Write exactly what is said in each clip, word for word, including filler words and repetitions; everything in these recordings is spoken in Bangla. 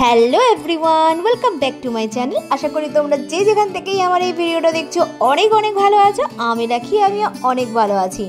Hello everyone, welcome back to my channel. আশা করি তোমরা যে যেখান থেকেই আমার এই ভিডিওটা দেখছো অনেক অনেক ভালো আছো। আমি রাখি, আমি অনেক ভালো আছি।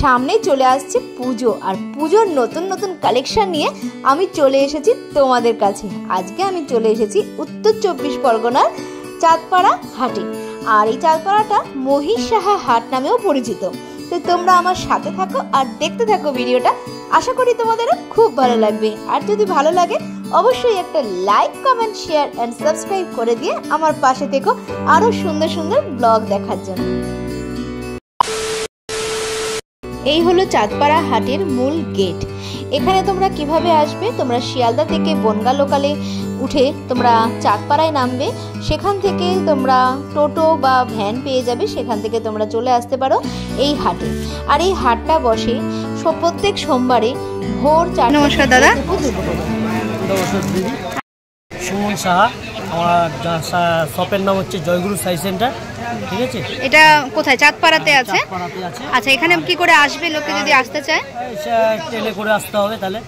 সামনে চলে আসছে পুজো, আর পুজোর নতুন নতুন কালেকশান নিয়ে আমি চলে এসেছি তোমাদের কাছে। আজকে আমি চলে এসেছি উত্তর চব্বিশ পরগনার চাঁদপাড়া হাটে, আর এই চাঁদপাড়াটা মহিষাহা হাট নামেও পরিচিত। তো তোমরা আমার সাথে থাকো আর দেখতে থাকো ভিডিওটা, আশা করি তোমাদেরও খুব ভালো লাগবে। আর যদি ভালো লাগে অবশ্যই একটা like, comment, share and subscribe করে দিয়ে আমার পাশে থেকো আরও সুন্দর সুন্দর ব্লগ দেখার জন্য। এই হলো চাঁদপাড়া হাটের মূল গেট। এখানে তোমরা কিভাবে আসবে, তোমরা শিয়ালদা থেকে বনগা লোকালে উঠে তোমরা চাঁদপাড়ায় নামবে, সেখান থেকে তোমরা টোটো বা ভ্যান পেয়ে যাবে, সেখান থেকে তোমরা চলে আসতে পারো এই হাটে। আর এই হাটটা বসে প্রত্যেক সোমবারে ভোর চার। নমস্কার দাদা। সুমন সাহা, আমার শপের নাম হচ্ছে জয়গুরু সাই সেন্টার, ঠিক আছে? এটা কোথায়? চাঁদপাড়াতে আছে। আচ্ছা, এখানে কি করে আসবে লোকে যদি আসতে চায়? ট্রেনে করে আসতে হবে, তাহলে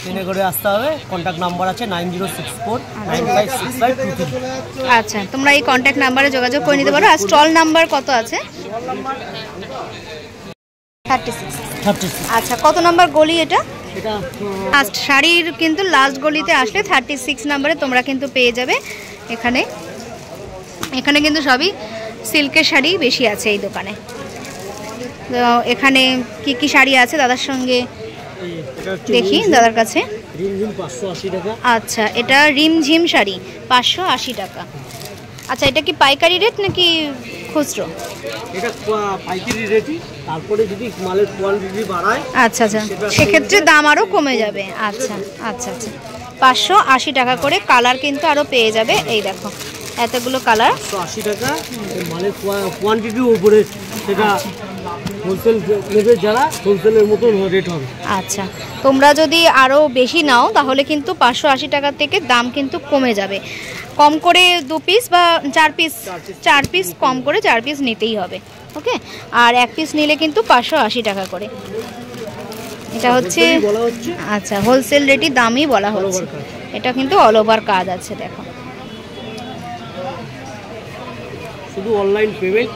ট্রেনে করে আসতে হবে। কন্ট্যাক্ট নাম্বার আছে nine zero six four nine five six five two three. আচ্ছা, তোমরা এই কন্ট্যাক্ট নাম্বারে যোগাযোগ করে নিতে পারো। আর স্টল নাম্বার কত আছে? Thirty six thirty six. আচ্ছা, কত নাম্বার গলি এটা? লাস্ট শাড়ির কিন্তু লাস্ট গলিতে আসলে থার্টি সিক্স নাম্বারে তোমরা কিন্তু পেয়ে যাবে। এখানে এখানে কিন্তু সবই সিল্কের শাড়ি বেশি আছে এই দোকানে। তো এখানে কি কি শাড়ি আছে দাদার সঙ্গে দেখি, দাদার কাছে। আচ্ছা, এটা রিমঝিম শাড়ি পাঁচশো আশি টাকা। আচ্ছা, এটা কি পাইকারি রেট নাকি খুচরো? এটা পাইকারি রেটই, তারপরে যদি মালের কোয়ালিটি বাড়ায় আচ্ছা আচ্ছা সেক্ষেত্রে দাম আরও কমে যাবে। আচ্ছা আচ্ছা আচ্ছা পাঁচশো আশি টাকা করে। কালার কিন্তু আরও পেয়ে যাবে, এই দেখো এতগুলো কালার। পাঁচশো আশি টাকা মালের কোয়ান্টিটির উপরে, সেটা হোলসেল লেভেল যারা হোলসেলের মতো রেট হবে। আচ্ছা, তোমরা যদি আরও বেশি নাও তাহলে কিন্তু পাঁচশো আশি টাকা থেকে দাম কিন্তু কমে যাবে। কম করে দু পিস বা চার পিস চার পিস কম করে চার পিস নিতেই হবে, ওকে? আর এক পিস নিলে কিন্তু পাঁচশো আশি টাকা করে। এটা হচ্ছে, আচ্ছা, হোলসেল রেটই দামই বলা হচ্ছে। এটা কিন্তু অল ওভার কাজ আছে, দেখো। শুধু অনলাইন পেমেন্ট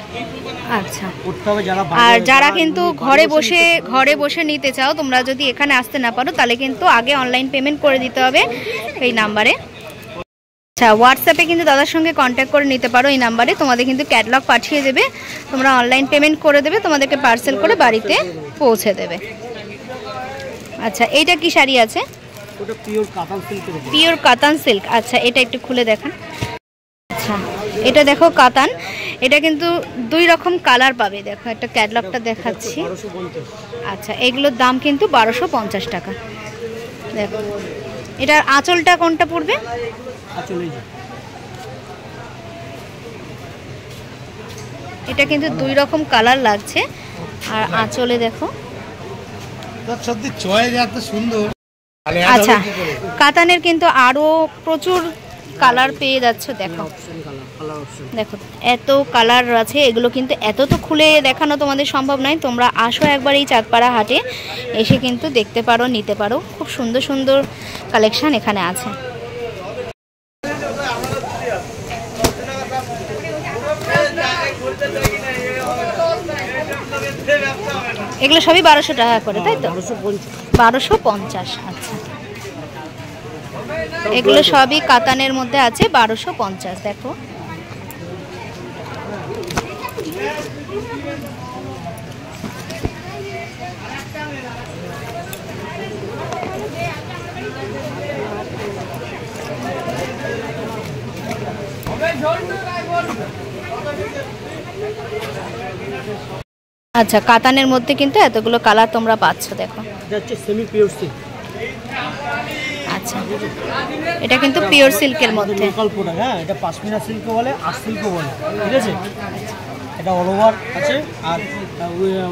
আচ্ছা করতে হবে যারা। আর যারা কিন্তু ঘরে বসে ঘরে বসে নিতে চাও, তোমরা যদি এখানে আসতে না পারো তাহলে কিন্তু আগে অনলাইন পেমেন্ট করে দিতে হবে এই নাম্বারে। আচ্ছা, হোয়াটসঅ্যাপে কিন্তু দাদার সঙ্গে কন্ট্যাক্ট করে নিতে পারো এই নাম্বারে। তোমাদের কিন্তু ক্যাটালগ পাঠিয়ে দেবে, তোমরা অনলাইন পেমেন্ট করে দেবে, তোমাদেরকে পার্সেল করে বাড়িতে পৌঁছে দেবে। আচ্ছা, এইটা কি শাড়ি আছে? ওটা পিওর কাতান সিল্ক। পিওর কাতান সিল্ক। আচ্ছা, এটা একটু খুলে দেখান। আচ্ছা, এটা দেখো কাতান। এটা কিন্তু দুই রকম কালার পাবে, দেখো একটা ক্যাটালগটা দেখাচ্ছি। আচ্ছা, এগুলোর দাম কিন্তু বারোশো পঞ্চাশ টাকা। দেখো এটার আঁচলটা কোনটা পড়বে? এটা কিন্তু দুই রকম কালার লাগছে। আর আঁচলে দেখো, আচ্ছা, কাতানের কিন্তু আরো প্রচুর কালার পেয়ে যাচ্ছে। দেখো দেখো এত কালার আছে, এগুলো কিন্তু এত তো খুলে দেখানো তোমাদের সম্ভব নয়। তোমরা আসো একবার এই চাঁদপাড়া হাটে, এসে কিন্তু দেখতে পারো, নিতে পারো। খুব সুন্দর সুন্দর কালেকশান এখানে আছে। এগুলো সবই বারোশো টাকা করে, তাই তো? বারোশো পঞ্চাশ। আচ্ছা, এগুলো সবই কাতানের মধ্যে আছে, বারোশো পঞ্চাশ। দেখো আচ্ছা, কাতানের মধ্যে কিন্তু এতগুলো কালার তোমরা পাচ্ছ। দেখো আচ্ছা, এটা কিন্তু পিওর সিল্কের মধ্যে। হ্যাঁ, এটা পাশমিনা সিল্ক বলে, আর্ট সিল্ক বলে, ঠিক আছে? এটা অল ওভার আছে আর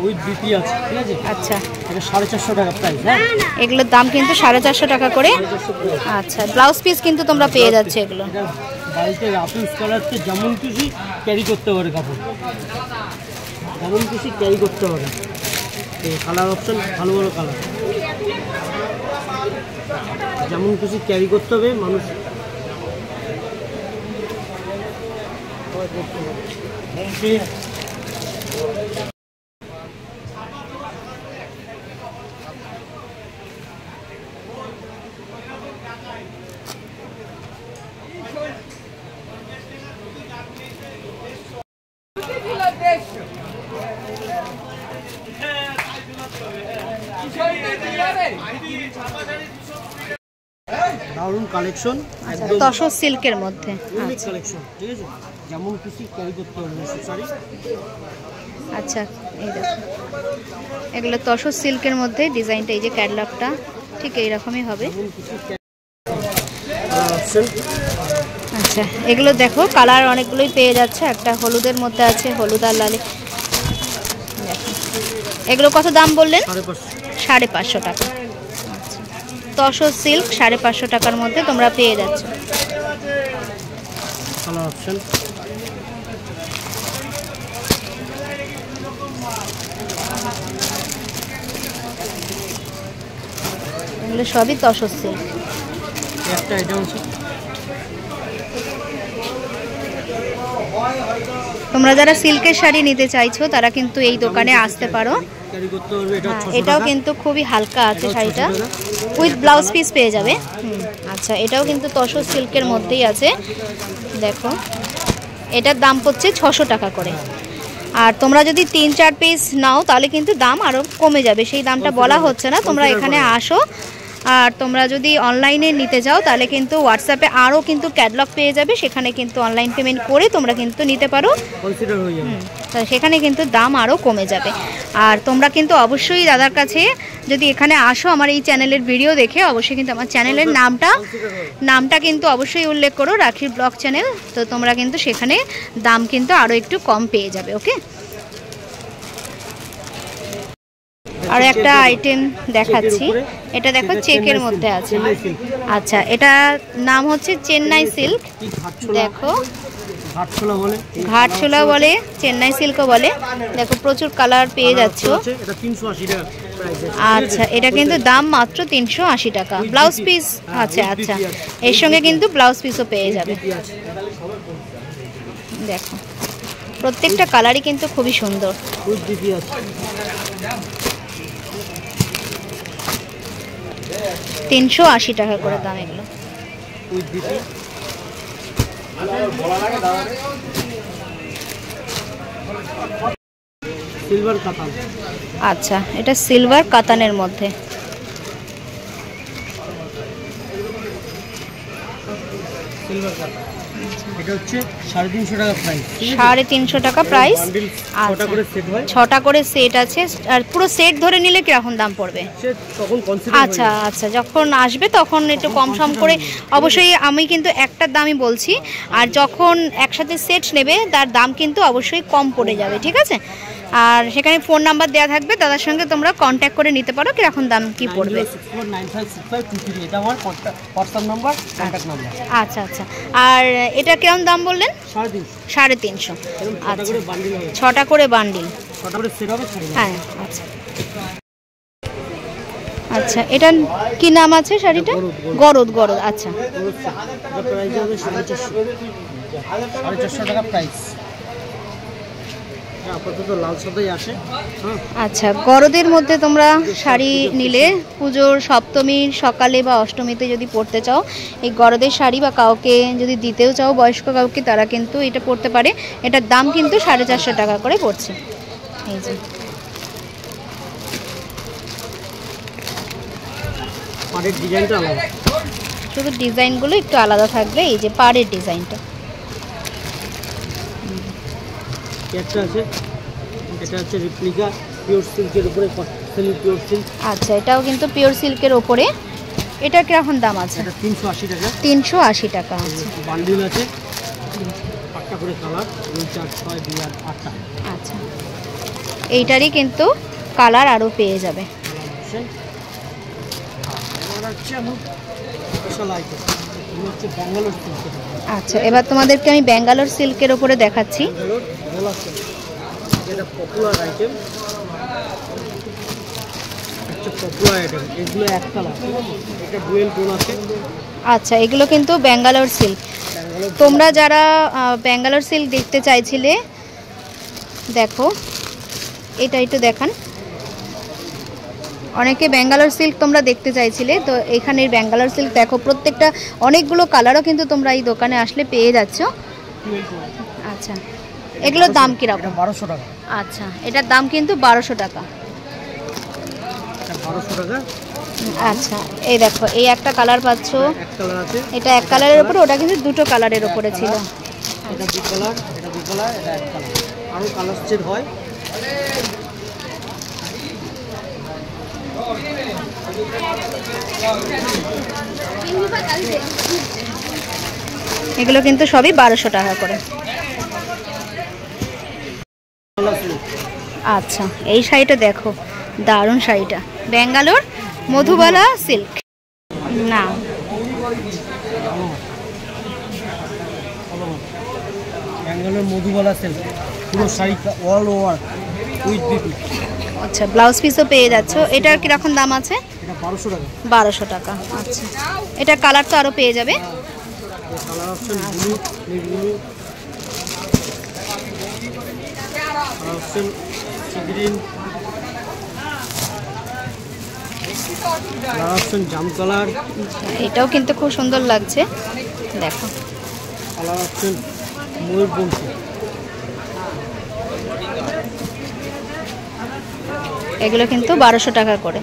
উইথ বিপি আছে, ঠিক আছে? আচ্ছা, এটা সাড়ে চারশো টাকা প্রাইস। হ্যাঁ, এগুলোর দাম কিন্তু সাড়ে চারশো টাকা করে। আচ্ছা, ব্লাউজ পিস কিন্তু তোমরা পেয়ে যাচ্ছে। এগুলো বাড়িতে আপনি স্কলারকে যেমন খুশি ক্যারি করতে পারে, কাপড় যেমন খুশি ক্যারি করতে পারে। কালার অপশন ভালো ভালো কালার, যেমন খুশি ক্যারি করতে হবে মানুষ। Thank you. দারুণ কালেকশন তসর সিল্কের মধ্যে কালেকশন, ঠিক আছে, যেমন কিছু ক্যারি করতে হবে সরি। আচ্ছা এই দেখো, এগুলো তসর সিল্কের মধ্যে ডিজাইনটা, এই যে ক্যাটলগটা ঠিক এইরকমই হবে। আচ্ছা এগুলো দেখো কালার অনেকগুলোই পেয়ে যাচ্ছে, একটা হলুদের মধ্যে আছে, হলুদ আর লালে। এগুলো কত দাম বললেন? সাড়ে পাঁচশো টাকা। তসর সিল্ক সাড়ে পাঁচশো টাকার মধ্যে তোমরা পেয়ে যাচ্ছ। এগুলো সবই তসর সিল্ক। তোমরা যারা সিল্কের শাড়ি নিতে চাইছো তারা কিন্তু এই দোকানে আসতে পারো। এটাও কিন্তু খুবই হালকা আছে শাড়িটা, উইথ ব্লাউজ পিস পেয়ে যাবে। আচ্ছা এটাও কিন্তু তসর সিল্কের মধ্যেই আছে, দেখো এটার দাম পড়ছে ছশো টাকা করে। আর তোমরা যদি তিন চার পিস নাও তাহলে কিন্তু দাম আরও কমে যাবে, সেই দামটা বলা হচ্ছে না, তোমরা এখানে আসো। আর তোমরা যদি অনলাইনে নিতে যাও তাহলে কিন্তু হোয়াটসঅ্যাপে আরও কিন্তু ক্যাটলগ পেয়ে যাবে, সেখানে কিন্তু অনলাইন পেমেন্ট করে তোমরা কিন্তু নিতে পারো, সেখানে কিন্তু দাম আরও কমে যাবে। আর তোমরা কিন্তু অবশ্যই দাদার কাছে যদি এখানে আসো আমার এই চ্যানেলের ভিডিও দেখে, অবশ্যই কিন্তু আমার চ্যানেলের নামটা নামটা কিন্তু অবশ্যই উল্লেখ করো, রাখির ব্লগ চ্যানেল, তো তোমরা কিন্তু সেখানে দাম কিন্তু আরও একটু কম পেয়ে যাবে। ওকে, আর একটা আইটেম দেখাচ্ছি, এটা দেখো চেকের মধ্যে আছে। আচ্ছা এটা নাম হচ্ছে চেন্নাই সিল্ক, দেখো ঘাটছোলা বলে, চেন্নাই সিল্কও বলে। দেখো প্রচুর কালার পেয়ে যাচ্ছ। আচ্ছা এটা কিন্তু দাম মাত্র তিনশো আশি টাকা ব্লাউজ পিস। আচ্ছা আচ্ছা এর সঙ্গে কিন্তু ব্লাউজ পিসও পেয়ে যাবে। দেখো প্রত্যেকটা কালারই কিন্তু খুবই সুন্দর। তিনশো আশি টাকা করে দাম এগুলো। আচ্ছা এটা সিলভার কাতানের মধ্যে। সাড়ে তিনশো টাকা প্রাইস, ছটা করে সেট আছে। আর পুরো সেট ধরে নিলে কিরকম দাম পড়বে? আচ্ছা আচ্ছা যখন আসবে তখন একটু কম সম করে, অবশ্যই আমি কিন্তু একটার দামই বলছি, আর যখন একসাথে সেট নেবে তার দাম কিন্তু অবশ্যই কম পড়ে যাবে, ঠিক আছে। আর সেখানে ফোন নাম্বার দেওয়া থাকবে, দাদার সঙ্গে তোমরা কন্ট্যাক্ট করে নিতে পারো কিরকম দাম কি পড়বে। আচ্ছা আচ্ছা আর এটা কেমন দাম বললেন? সাড়ে তিনশো। আচ্ছা ছটা করে বান্ডিল। হ্যাঁ আচ্ছা আচ্ছা এটা কি নাম আছে শাড়িটা? গরদ। গরদ আচ্ছা টাকা প্রাইস। আচ্ছা গরদের মধ্যে তোমরা শাড়ি নিলে পুজোর সপ্তমীর সকালে বা অষ্টমীতে যদি পরতে চাও এই গরদের শাড়ি, বা কাউকে যদি দিতেও চাও বয়স্ক কাউকে, তারা কিন্তু এটা পরতে পারে। এটার দাম কিন্তু সাড়ে চারশো টাকা করে পড়ছে। এই যে পাড়ের ডিজাইনটা আলাদা, শুধু ডিজাইনগুলো একটু আলাদা থাকবে। এই যে পাড়ের ডিজাইনটা একটা আছে, এটা হচ্ছে রিপ্লিকা পিওর সিল্কের উপরে, সেমি পিওর সিল্ক। আচ্ছা এটাও কিন্তু পিওর সিল্কের উপরে। এটা কি এখন দাম আছে? এটা তিনশো আশি টাকা। তিনশো আশি টাকা আছে, বান্ডিল আছে, আটটা করে কালার, চার ছয় দুই আট আটটা। আচ্ছা এইটারই কিন্তু কালার আরো পেয়ে যাবে। আচ্ছা এবার তোমাদেরকে আমি ব্যাঙ্গালোর সিল্কের উপরে দেখাচ্ছি। আচ্ছা এগুলো কিন্তু ব্যাঙ্গালোর সিল্ক। তোমরা যারা ব্যাঙ্গালোর সিল্ক দেখতে চাইছিলে, দেখো এটা একটু দেখান। অনেকে ব্যাঙ্গালোর সিল্ক তোমরা দেখতে চাইছিলে, তো এখানের ব্যাঙ্গালোর সিল্ক দেখো প্রত্যেকটা অনেকগুলো কালারও কিন্তু তোমরা এই দোকানে আসলে পেয়ে যাচ্ছ। আচ্ছা, এগুলোর দাম কিরকম? বারোশো টাকা। আচ্ছা, এটার দাম কিন্তু বারোশো টাকা। আচ্ছা, এই দেখো এই একটা কালার পাচ্ছ, এটা এক কালারের উপরে, ওটা কিন্তু দুটো কালারের উপরে ছিল। এগুলো কিন্তু সবই বারোশো টাকা করে। আচ্ছা, এই শাড়িটা দেখো, দারুণ শাড়িটা, ব্যাঙ্গালোর মধুবালা সিল্ক। না ব্যাঙ্গালোর মধুবালা সিল্ক পুরো শাড়িটা অল ওভার উইথ বিপি। আচ্ছা, ব্লাউজ পিসও পেয়ে যাচ্ছো। এটার কি রকম দাম আছে? এটা বারোশো টাকা। বারোশো টাকা। আচ্ছা, এটা কালার তো আরো পেয়ে যাবে। Colour option blue, navy blue, option green, option জাম কালার। এটাও কিন্তু খুব সুন্দর লাগছে, দেখো। কালার অপশন ময়ূরপঙ্খী। এগুলো কিন্তু বারোশো টাকা করে।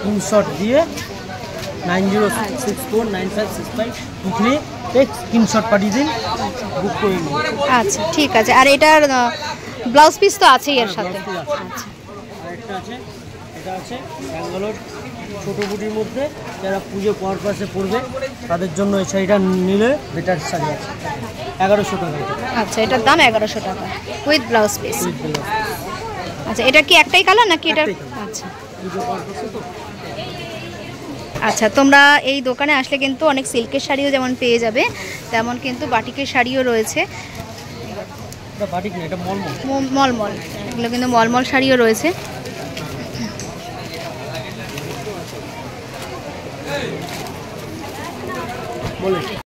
স্ক্রিনশট দিয়ে নয় শূন্য ছয় চার নয় পাঁচ ছয় পাঁচ দুই স্ক্রিনশট পাঠিয়ে দিন, বুক করে নিন। আচ্ছা, ঠিক আছে। আর এটার ব্লাউজ পিস তো আছেই এর সাথে। আচ্ছা, আরেকটা আছে, এটা আছে ব্যাঙ্গালোর ছোট বুটির মধ্যে, যারা পুজো পারপাসে পড়বে তাদের জন্য এই শাড়িটা নিলে বেটার শাড়ি আছে, এগারোশো টাকা। আচ্ছা, এটার দাম এগারোশো টাকা উইথ ব্লাউজ পিস। আচ্ছা, এটা কি একটাই কালার নাকি এটা? আচ্ছা, পুজো পারপাসে তো। আচ্ছা, তোমরা এই দোকানে আসলে কিন্তু অনেক সিল্কের শাড়িও যেমন পেয়ে যাবে, তেমন কিন্তু বাটিকের শাড়িও রয়েছে। এটা বাটিক না, এটা মলমল। মলমল, এগুলো কিন্তু মলমল শাড়িও রয়েছে। বলে